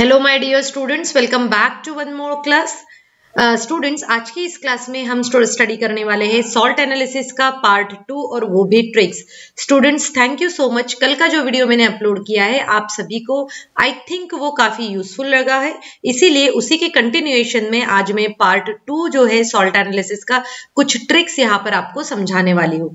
Hello my dear students, welcome back to one more class. Students, आज की इस class में हम स्टडी करने वाले हैं सॉल्ट एनालिसिस का पार्ट 2 और वो भी tricks. Students, thank you so much. कल का जो वीडियो मैंने अपलोड किया है आप सभी को, आई थिंक वो काफी यूजफुल लगा है, इसीलिए उसी के कंटिन्यूएशन में आज मैं पार्ट 2 जो है सॉल्ट एनालिसिस का कुछ ट्रिक्स यहाँ पर आपको समझाने वाली हूँ।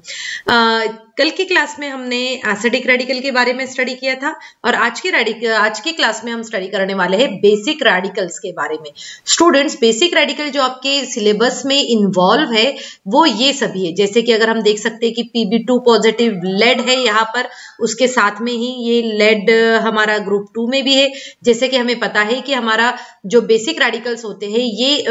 कल की क्लास में हमने एसिडिक रेडिकल के बारे में स्टडी किया था और आज की क्लास में हम स्टडी करने वाले हैं बेसिक रेडिकल्स के बारे में। स्टूडेंट्स, बेसिक रेडिकल जो आपके सिलेबस में इन्वॉल्व है वो ये सभी है, जैसे कि अगर हम देख सकते हैं कि Pb2 पॉजिटिव लेड है यहाँ पर, उसके साथ में ही ये लेड हमारा ग्रुप 2 में भी है। जैसे कि हमें पता है कि हमारा जो बेसिक रेडिकल्स होते हैं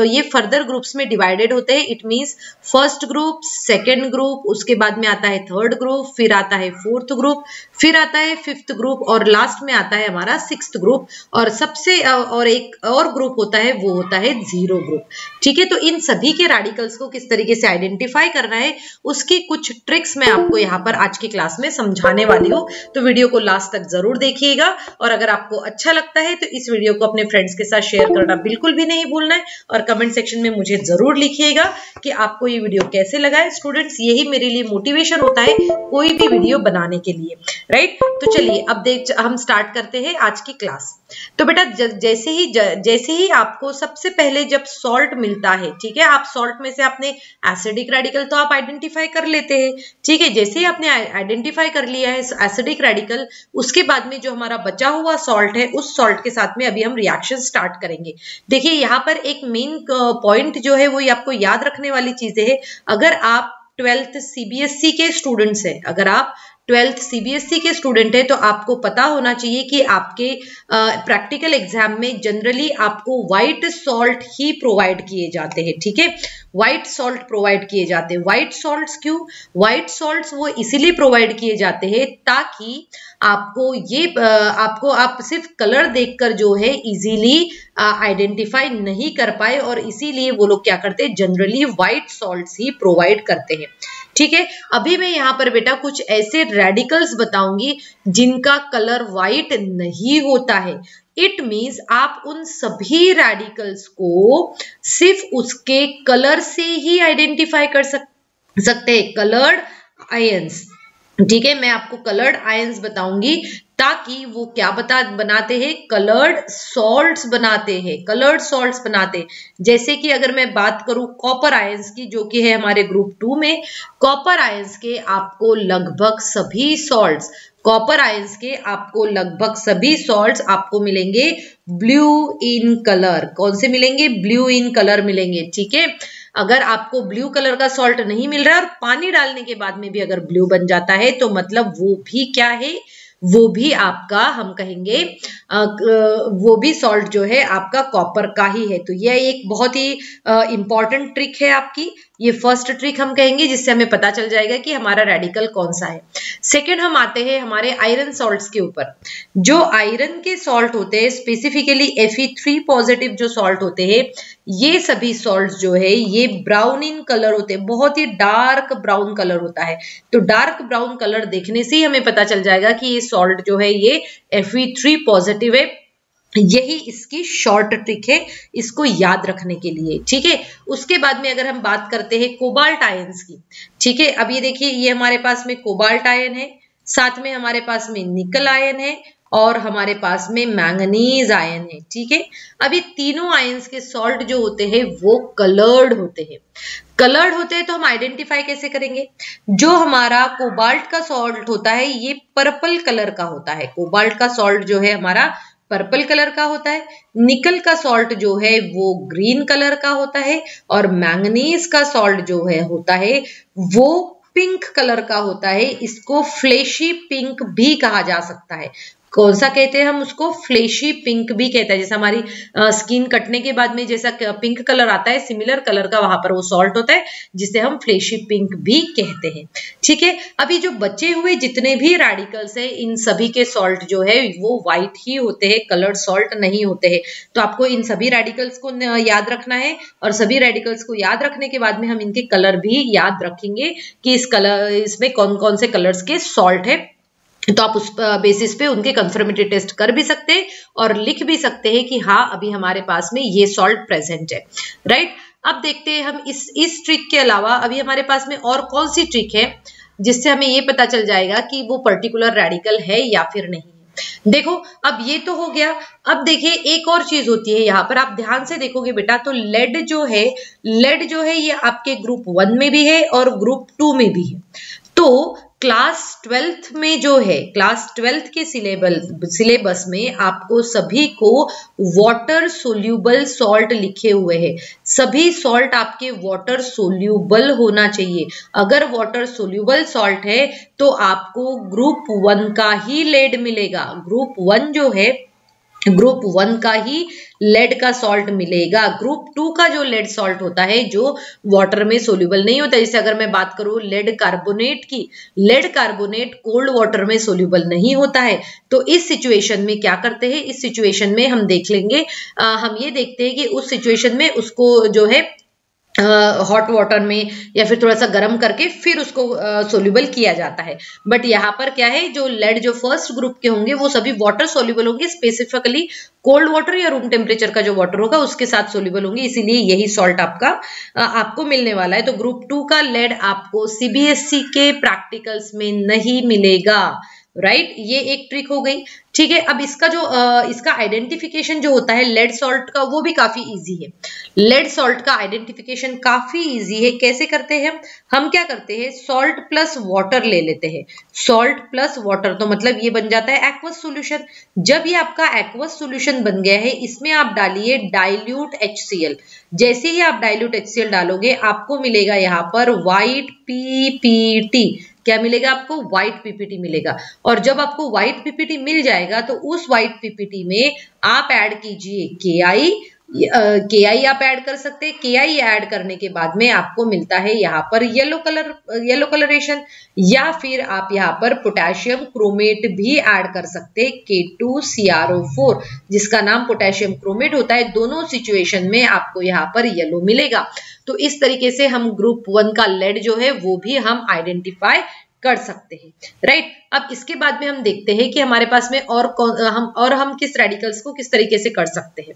ये फर्दर ग्रुप्स में डिवाइडेड होते हैं। It means first group, second group, उसके बाद में आता है थर्ड ग्रुप, फिर आता है फोर्थ ग्रुप, फिर आता है फिफ्थ ग्रुप और लास्ट में आता है हमारा सिक्स्थ ग्रुप और सबसे और एक और ग्रुप होता है, वो होता है जीरो ग्रुप। ठीक है, तो इन सभी के रेडिकल्स को किस तरीके से आइडेंटिफाई करना है उसकी कुछ ट्रिक्स मैं आपको यहाँ पर आज की क्लास में समझाने वाली हूँ, तो वीडियो को लास्ट तक जरूर देखिएगा। और अगर आपको अच्छा लगता है तो इस वीडियो को अपने फ्रेंड्स के साथ शेयर करना बिल्कुल भी नहीं भूलना है और कमेंट सेक्शन में मुझे जरूर लिखिएगा कि आपको ये वीडियो कैसे लगा है। स्टूडेंट्स, यही मेरे लिए मोटिवेशन होता है कोई भी वीडियो बनाने के लिए, राइट। तो चलिए अब हम स्टार्ट करते हैं आज की क्लास। तो बेटा जैसे ही आपको सबसे पहले जब सॉल्ट मिलता है, ठीक है, आप सॉल्ट में से आपने एसिडिक रेडिकल तो आप आइडेंटिफाई कर लेते हैं, ठीक है। जैसे ही आपने आइडेंटिफाई कर लिया है एसिडिक रेडिकल, उसके बाद में जो हमारा बचा हुआ सॉल्ट है उस सॉल्ट के साथ में अभी हम रिएक्शन स्टार्ट करेंगे। देखिए यहाँ पर एक मेन पॉइंट जो है वो आपको याद रखने वाली चीजें है। अगर आप 12th CBSE के स्टूडेंट्स हैं, अगर आप 12th CBSE के स्टूडेंट है तो आपको पता होना चाहिए कि आपके प्रैक्टिकल एग्जाम में जनरली आपको वाइट सॉल्ट ही प्रोवाइड किए जाते हैं, ठीक है। वाइट सॉल्ट प्रोवाइड किए जाते हैं। वाइट सॉल्ट्स क्यों? वाइट सॉल्ट्स वो इसीलिए प्रोवाइड किए जाते हैं ताकि आपको आप सिर्फ कलर देखकर जो है इजीली आइडेंटिफाई नहीं कर पाए, और इसीलिए वो लोग क्या करते हैं, जनरली वाइट सॉल्ट्स ही प्रोवाइड करते हैं, ठीक है। अभी मैं यहाँ पर बेटा कुछ ऐसे रेडिकल्स बताऊंगी जिनका कलर वाइट नहीं होता है। इट मीन्स आप उन सभी रेडिकल्स को सिर्फ उसके कलर से ही आइडेंटिफाई कर सकते हैं, कलर्ड आयंस, ठीक है। मैं आपको कलर्ड आयंस बताऊंगी ताकि वो क्या बनाते हैं, कलर्ड सॉल्ट्स बनाते हैं, कलर्ड सॉल्ट्स बनाते हैं। जैसे कि अगर मैं बात करूं कॉपर आयंस की, जो कि है हमारे ग्रुप 2 में, कॉपर आयंस के आपको लगभग सभी सॉल्ट्स आपको मिलेंगे ब्लू इन कलर। कौन से मिलेंगे? ब्लू इन कलर मिलेंगे, ठीक है। अगर आपको ब्लू कलर का सॉल्ट नहीं मिल रहा है और पानी डालने के बाद में भी अगर ब्लू बन जाता है तो मतलब वो भी क्या है, वो भी आपका, हम कहेंगे वो भी सॉल्ट जो है आपका कॉपर का ही है। तो यह एक बहुत ही इंपॉर्टेंट ट्रिक है आपकी, ये फर्स्ट ट्रिक हम कहेंगे, जिससे हमें पता चल जाएगा कि हमारा रेडिकल कौन सा है। सेकंड हम आते हैं हमारे आयरन सॉल्ट्स के ऊपर। जो आयरन के सॉल्ट होते हैं, स्पेसिफिकली Fe3 पॉजिटिव जो सॉल्ट होते हैं, ये सभी सॉल्ट्स जो है ये ब्राउन इन कलर होते हैं, बहुत ही डार्क ब्राउन कलर होता है। तो डार्क ब्राउन कलर देखने से ही हमें पता चल जाएगा कि ये सॉल्ट जो है ये Fe3 पॉजिटिव है। यही इसकी शॉर्ट ट्रिक है इसको याद रखने के लिए, ठीक है। उसके बाद में अगर हम बात करते हैं कोबाल्ट आयंस की, ठीक है। अब ये देखिए, ये हमारे पास में कोबाल्ट आयन है, साथ में हमारे पास में निकल आयन है और हमारे पास में मैंगनीज आयन है, ठीक है। अब ये तीनों आयंस के सॉल्ट जो होते हैं वो कलर्ड होते हैं। कलर्ड होते हैं तो हम आइडेंटिफाई कैसे करेंगे? जो हमारा कोबाल्ट का सॉल्ट होता है ये पर्पल कलर का होता है, कोबाल्ट का सॉल्ट जो है हमारा पर्पल कलर का होता है। निकल का सॉल्ट जो है वो ग्रीन कलर का होता है और मैंगनीज का सॉल्ट जो है होता है वो पिंक कलर का होता है। इसको फ्लेशी पिंक भी कहा जा सकता है। कौन सा कहते हैं हम उसको? फ्लेशी पिंक भी कहते हैं। जैसे हमारी स्किन कटने के बाद में जैसा पिंक कलर आता है, सिमिलर कलर का वहां पर वो सॉल्ट होता है जिसे हम फ्लेशी पिंक भी कहते हैं, ठीक है। अभी जो बचे हुए जितने भी रेडिकल्स हैं इन सभी के सॉल्ट जो है वो व्हाइट ही होते हैं, कलर्ड सॉल्ट नहीं होते हैं। तो आपको इन सभी रेडिकल्स को याद रखना है और सभी रेडिकल्स को याद रखने के बाद में हम इनके कलर भी याद रखेंगे कि इसमें कौन कौन से कलर्स के सॉल्ट है, तो आप उस बेसिस पे उनके कंफर्मेटरी टेस्ट कर भी सकते हैं और लिख भी सकते हैं कि हाँ अभी हमारे पास में ये सॉल्ट प्रेजेंट है, राइट। अब देखते हैं हम इस ट्रिक के अलावा अभी हमारे पास में और कौन सी ट्रिक है जिससे हमें ये पता चल जाएगा कि वो पर्टिकुलर रेडिकल है या फिर नहीं। देखो अब ये तो हो गया। अब देखिए एक और चीज होती है यहाँ पर, आप ध्यान से देखोगे बेटा तो लेड जो है ये आपके ग्रुप 1 में भी है और ग्रुप 2 में भी है। तो क्लास 12 में जो है, क्लास 12 के सिलेबस में आपको सभी को वाटर सोल्यूबल सॉल्ट लिखे हुए हैं। सभी सॉल्ट आपके वाटर सोल्यूबल होना चाहिए। अगर वाटर सोल्यूबल सॉल्ट है तो आपको ग्रुप 1 का ही लेड मिलेगा। ग्रुप 1 जो है ग्रुप 1 का ही लेड का सॉल्ट मिलेगा। ग्रुप 2 का जो लेड सॉल्ट होता है जो वाटर में सोल्यूबल नहीं होता, जैसे अगर मैं बात करूं लेड कार्बोनेट की, लेड कार्बोनेट कोल्ड वाटर में सोल्यूबल नहीं होता है। तो इस सिचुएशन में क्या करते हैं, इस सिचुएशन में हम देख लेंगे, हम ये देखते हैं कि उस सिचुएशन में उसको जो है हॉट वाटर में या फिर थोड़ा सा गर्म करके फिर उसको सोल्यूबल किया जाता है। बट यहाँ पर क्या है, जो लेड जो फर्स्ट ग्रुप के होंगे वो सभी वाटर सोल्यूबल होंगे, स्पेसिफिकली कोल्ड वाटर या रूम टेम्परेचर का जो वाटर होगा उसके साथ सोल्यूबल होंगे, इसीलिए यही सॉल्ट आपका आपको मिलने वाला है। तो ग्रुप 2 का लेड आपको CBSE के प्रैक्टिकल्स में नहीं मिलेगा, राइट। ये एक ट्रिक हो गई, ठीक है। अब इसका जो इसका आइडेंटिफिकेशन जो होता है लेड सॉल्ट का वो भी काफी इजी है। लेड सॉल्ट का आइडेंटिफिकेशन काफी इजी है। कैसे करते हैं हम क्या करते हैं, सॉल्ट प्लस वाटर ले लेते हैं। सॉल्ट प्लस वाटर तो मतलब ये बन जाता है एक्वस सॉल्यूशन। जब ये आपका एक्वस सॉल्यूशन बन गया है, इसमें आप डालिए डाइल्यूट HCl। जैसे ही आप डाइल्यूट HCl डालोगे आपको मिलेगा यहाँ पर व्हाइट PPT। क्या मिलेगा आपको, व्हाइट PPT मिलेगा। और जब आपको व्हाइट PPT मिल जाएगा तो उस व्हाइट PPT में आप ऐड कीजिए KI आप ऐड कर सकते हैं। KI ऐड करने के बाद में आपको मिलता है यहाँ पर येलो कलरेशन, या फिर आप यहाँ पर पोटेशियम क्रोमेट भी ऐड कर सकते हैं K2CrO4, जिसका नाम पोटेशियम क्रोमेट होता है। दोनों सिचुएशन में आपको यहाँ पर येलो मिलेगा। तो इस तरीके से हम ग्रुप 1 का लेड जो है वो भी हम आइडेंटिफाई कर सकते हैं, राइट। अब इसके बाद में हम देखते हैं कि हमारे पास में हम किस रेडिकल्स को किस तरीके से कर सकते हैं।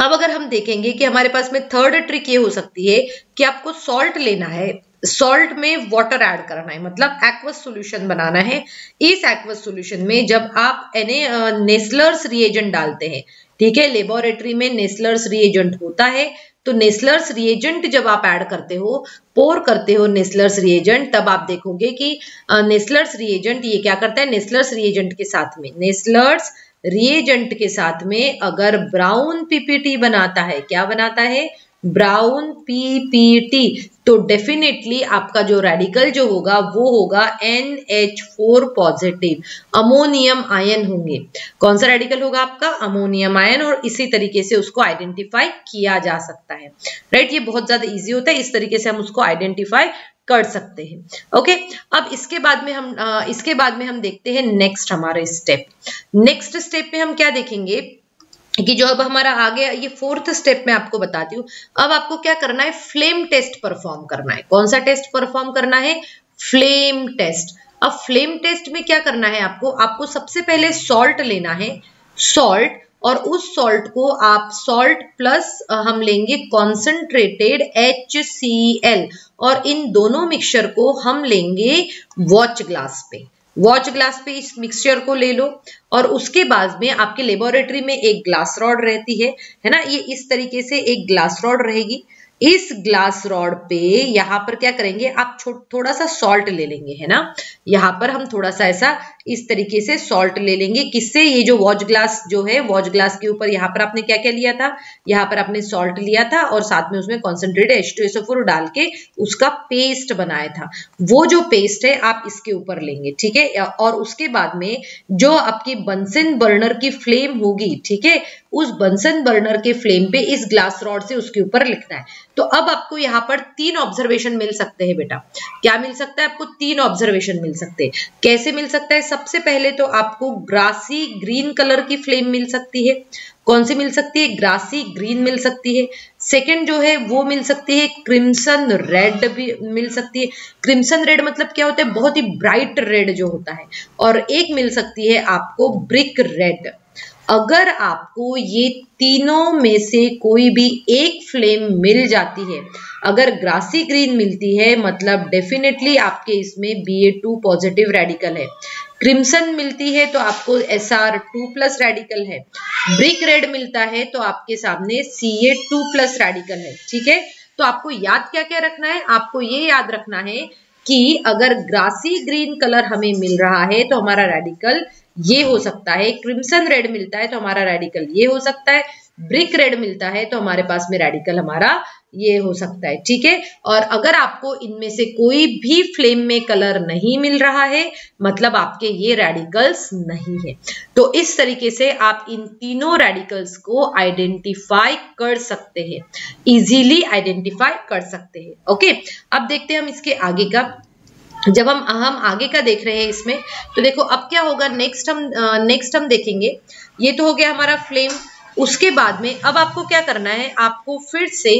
अब अगर हम देखेंगे कि हमारे पास में थर्ड ट्रिक ये हो सकती है कि आपको सॉल्ट लेना है, सॉल्ट में वाटर ऐड करना है, मतलब एक्वस सॉल्यूशन बनाना है। इस एक्वस सॉल्यूशन में जब आप नेस्लर्स रिएजेंट डालते हैं, ठीक है, लेबोरेटरी में नेस्लर्स रिएजेंट होता है, तो नेस्लर्स रिएजेंट जब आप ऐड करते हो, पोर करते हो नेस्लर्स रिएजेंट, तब आप देखोगे कि नेस्लर्स रिएजेंट ये क्या करता है, नेस्लर्स रिएजेंट के साथ में अगर ब्राउन PPT बनाता है, क्या बनाता है, ब्राउन PPT, तो डेफिनेटली आपका जो रेडिकल जो होगा वो होगा NH4 पॉजिटिव, अमोनियम आयन होंगे। कौन सा रेडिकल होगा आपका, अमोनियम आयन। और इसी तरीके से उसको आइडेंटिफाई किया जा सकता है, राइट। ये बहुत ज्यादा इजी होता है, इस तरीके से हम उसको आइडेंटिफाई कर सकते हैं, ओके। अब इसके बाद में हम देखते हैं नेक्स्ट हमारे स्टेप। नेक्स्ट स्टेप में हम क्या देखेंगे कि जो अब हमारा आ गया, ये 4th स्टेप में आपको बताती हूँ। अब आपको क्या करना है, फ्लेम टेस्ट परफॉर्म करना है। कौन सा टेस्ट परफॉर्म करना है, फ्लेम टेस्ट। अब फ्लेम टेस्ट में क्या करना है आपको, आपको सबसे पहले सॉल्ट लेना है, सॉल्ट, और उस सॉल्ट को आप सॉल्ट प्लस हम लेंगे कॉन्सेंट्रेटेड HCl, और इन दोनों मिक्सचर को हम लेंगे वॉच ग्लास पे इस मिक्सचर को ले लो। और उसके बाद में आपके लेबोरेटरी में एक ग्लास रॉड रहती है ना, ये इस तरीके से एक ग्लास रॉड रहेगी। इस ग्लास रॉड पे यहाँ पर क्या करेंगे, आप थोड़ा सा सॉल्ट ले लेंगे, है ना, यहाँ पर हम थोड़ा सा ऐसा इस तरीके से सॉल्ट ले लेंगे। किससे, ये जो वॉच ग्लास जो है, वॉच ग्लास के ऊपर यहाँ पर आपने क्या क्या लिया था, यहाँ पर आपने सॉल्ट लिया था और साथ में उसमें कॉन्सेंट्रेटेड H2SO4 डाल के उसका पेस्ट बनाया था। वो जो पेस्ट है आप इसके ऊपर लेंगे, ठीक है। और उसके बाद में जो आपकी बंसन बर्नर की फ्लेम होगी, ठीक है, उस बंसन बर्नर के फ्लेम पे इस ग्लास रॉड से उसके ऊपर लिखना है। तो अब आपको यहाँ पर 3 ऑब्जर्वेशन मिल सकते हैं बेटा। क्या मिल सकता है आपको? 3 ऑब्जर्वेशन मिल सकते हैं। कैसे मिल सकता है? सबसे पहले तो आपको ग्रासी ग्रीन कलर की फ्लेम मिल सकती है। कौन सी मिल सकती है? ग्रासी ग्रीन मिल सकती है। सेकंड जो है वो मिल सकती है क्रिम्सन रेड भी मिल सकती है। क्रिम्सन रेड मतलब क्या होता है? बहुत ही ब्राइट रेड जो होता है। और एक मिल सकती है आपको ब्रिक रेड। अगर आपको ये तीनों में से कोई भी एक फ्लेम मिल जाती है, अगर ग्रासी ग्रीन मिलती है मतलब डेफिनेटली आपके इसमें Ba2 पॉजिटिव रेडिकल है। क्रिम्सन मिलती है तो आपको Sr2+ रेडिकल है। ब्रिक रेड मिलता है तो आपके सामने Ca2+ रेडिकल है। ठीक है, तो आपको याद क्या क्या रखना है? आपको ये याद रखना है कि अगर ग्रासी ग्रीन कलर हमें मिल रहा है तो हमारा रेडिकल ये हो सकता है, क्रिम्सन रेड मिलता है तो हमारा रेडिकल ये हो सकता है, ब्रिक रेड मिलता है तो हमारे पास में रेडिकल हमारा ये हो सकता है। ठीक है, और अगर आपको इनमें से कोई भी फ्लेम में कलर नहीं मिल रहा है मतलब आपके ये रेडिकल्स नहीं है। तो इस तरीके से आप इन तीनों रेडिकल्स को आइडेंटिफाई कर सकते हैं, इजीली आइडेंटिफाई कर सकते हैं। ओके, अब देखते हैं हम इसके आगे का। जब हम आगे का देख रहे हैं इसमें तो देखो अब क्या होगा। नेक्स्ट हम देखेंगे, ये तो हो गया हमारा फ्लेम। उसके बाद में अब आपको क्या करना है, आपको फिर से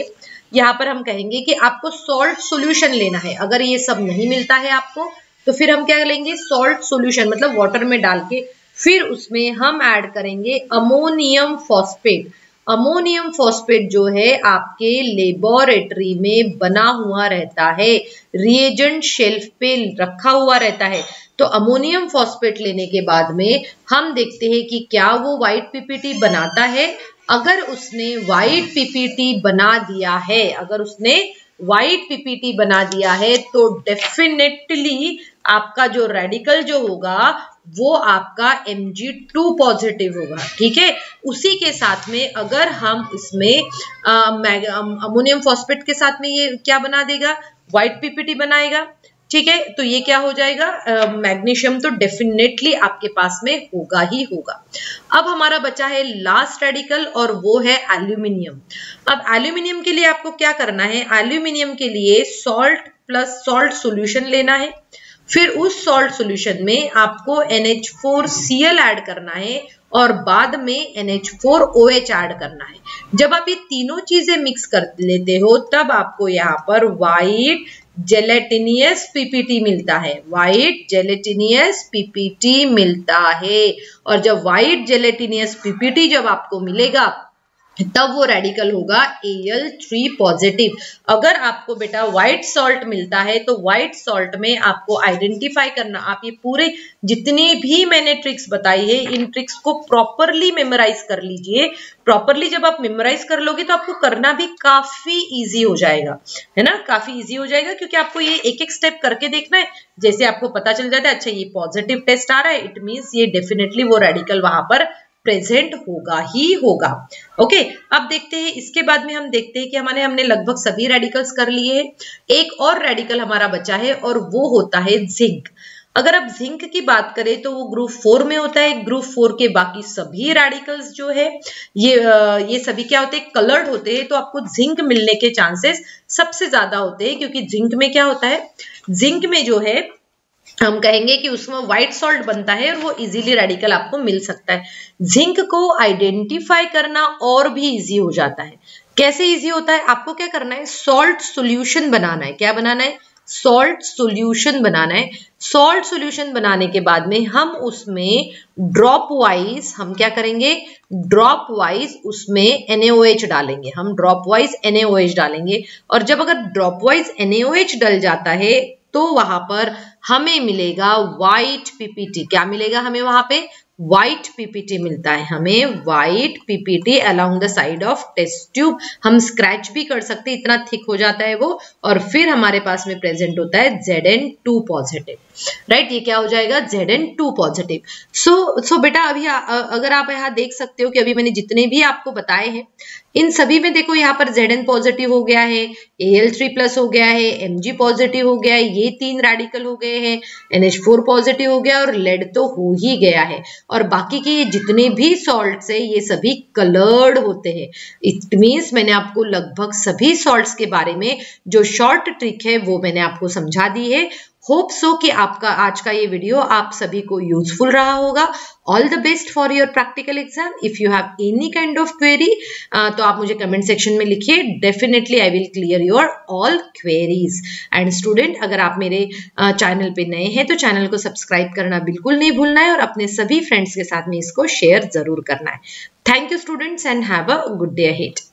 यहाँ पर हम कहेंगे कि आपको सॉल्ट सॉल्यूशन लेना है। अगर ये सब नहीं मिलता है आपको तो फिर हम क्या लेंगे? सॉल्ट सॉल्यूशन मतलब वाटर में डाल के फिर उसमें हम ऐड करेंगे अमोनियम फॉस्फेट। अमोनियम फॉस्फेट जो है आपके लेबोरेटरी में बना हुआ रहता है, रिएजेंट शेल्फ पे रखा हुआ रहता है। तो अमोनियम फॉस्फेट लेने के बाद में हम देखते हैं कि क्या वो व्हाइट पीपीटी बनाता है। अगर उसने व्हाइट पीपीटी बना दिया है, अगर उसने व्हाइट पीपीटी बना दिया है तो डेफिनेटली आपका जो रेडिकल जो होगा वो आपका Mg2 पॉजिटिव होगा। ठीक है, उसी के साथ में अगर हम इसमें अमोनियम फॉस्फेट के साथ में ये क्या बना देगा? व्हाइट पीपीटी बनाएगा। ठीक है, तो ये क्या हो जाएगा? मैग्नीशियम तो डेफिनेटली आपके पास में होगा ही होगा। अब हमारा बचा है लास्ट रेडिकल और वो है एल्यूमिनियम। अब एल्यूमिनियम के लिए आपको क्या करना है? एल्यूमिनियम के लिए सॉल्ट प्लस सॉल्ट सॉल्यूशन लेना है, फिर उस सॉल्ट सॉल्यूशन में आपको NH4Cl ऐड करना है और बाद में NH4OH ऐड करना है। जब आप ये तीनों चीजें मिक्स कर लेते हो तब आपको यहाँ पर वाइट जेलेटिनियस पीपीटी मिलता है, वाइट जेलेटिनियस पीपीटी मिलता है। और जब वाइट जेलेटिनियस पीपीटी जब आपको मिलेगा तब वो रेडिकल होगा Al3 पॉजिटिव। अगर आपको बेटा व्हाइट सॉल्ट मिलता है तो व्हाइट सॉल्ट में आपको आइडेंटिफाई करना, आप ये पूरे जितने भी मैंने ट्रिक्स बताई है इन ट्रिक्स को प्रॉपरली मेमोराइज कर लीजिए। प्रॉपरली जब आप मेमोराइज कर लोगे तो आपको करना भी काफी इजी हो जाएगा, है ना, काफी इजी हो जाएगा। क्योंकि आपको ये एक एक स्टेप करके देखना है, जैसे आपको पता चल जाता है अच्छा ये पॉजिटिव टेस्ट आ रहा है, इट मीन्स ये डेफिनेटली वो रेडिकल वहां पर प्रेजेंट होगा ही होगा। ओके, अब देखते हैं इसके बाद में हम देखते हैं कि हमने लगभग सभी रेडिकल्स कर लिए हैं। एक और रेडिकल हमारा बचा है और वो होता है जिंक। अगर आप जिंक की बात करें तो वो ग्रुप 4 में होता है। ग्रुप 4 के बाकी सभी रेडिकल्स जो है ये सभी क्या होते हैं? कलर्ड होते हैं। तो आपको जिंक मिलने के चांसेस सबसे ज्यादा होते हैं क्योंकि जिंक में क्या होता है, जिंक में जो है हम कहेंगे कि उसमें व्हाइट सॉल्ट बनता है और वो इजीली रेडिकल आपको मिल सकता है। जिंक को आइडेंटिफाई करना और भी इजी हो जाता है। कैसे इजी होता है? आपको क्या करना है, सॉल्ट सॉल्यूशन बनाना है। क्या बनाना है? सॉल्ट सॉल्यूशन बनाना है। सॉल्ट सॉल्यूशन बनाने के बाद में हम उसमें ड्रॉप वाइज हम क्या करेंगे, ड्रॉप वाइज उसमें NaOH डालेंगे। हम ड्रॉप वाइज NaOH डालेंगे और जब अगर ड्रॉप वाइज NaOH डल जाता है तो वहां पर हमें मिलेगा व्हाइट पीपीटी। क्या मिलेगा हमें वहां पे? व्हाइट पीपीटी मिलता है हमें, white PPT along the side of test tube. हम स्क्रैच भी कर सकते, इतना थिक हो जाता है वो। और फिर हमारे पास में प्रेजेंट होता है Zn2 पॉजिटिव। राइट, ये क्या हो जाएगा Zn2 पॉजिटिव। सो बेटा अभी अगर आप यहाँ देख सकते हो कि अभी मैंने जितने भी आपको बताए हैं इन सभी में देखो यहाँ पर Zn पॉजिटिव हो गया है, Al3+ हो गया है, Mg पॉजिटिव हो गया है, ये तीन रेडिकल हो गए हैं, NH4 पॉजिटिव हो गया और लेड तो हो ही गया है। और बाकी के ये जितने भी सॉल्ट्स है ये सभी कलर्ड होते हैं। इट मीन्स मैंने आपको लगभग सभी सॉल्ट्स के बारे में जो शॉर्ट ट्रिक है वो मैंने आपको समझा दी है। होप सो कि आपका आज का ये वीडियो आप सभी को यूजफुल रहा होगा। All the best for your practical exam. If you have any kind of query तो आप मुझे कमेंट सेक्शन में लिखिए, definitely I will clear your all queries. And student अगर आप मेरे चैनल पे नए हैं तो चैनल को सब्सक्राइब करना बिल्कुल नहीं भूलना है और अपने सभी फ्रेंड्स के साथ में इसको शेयर जरूर करना है। Thank you students and have a good day ahead.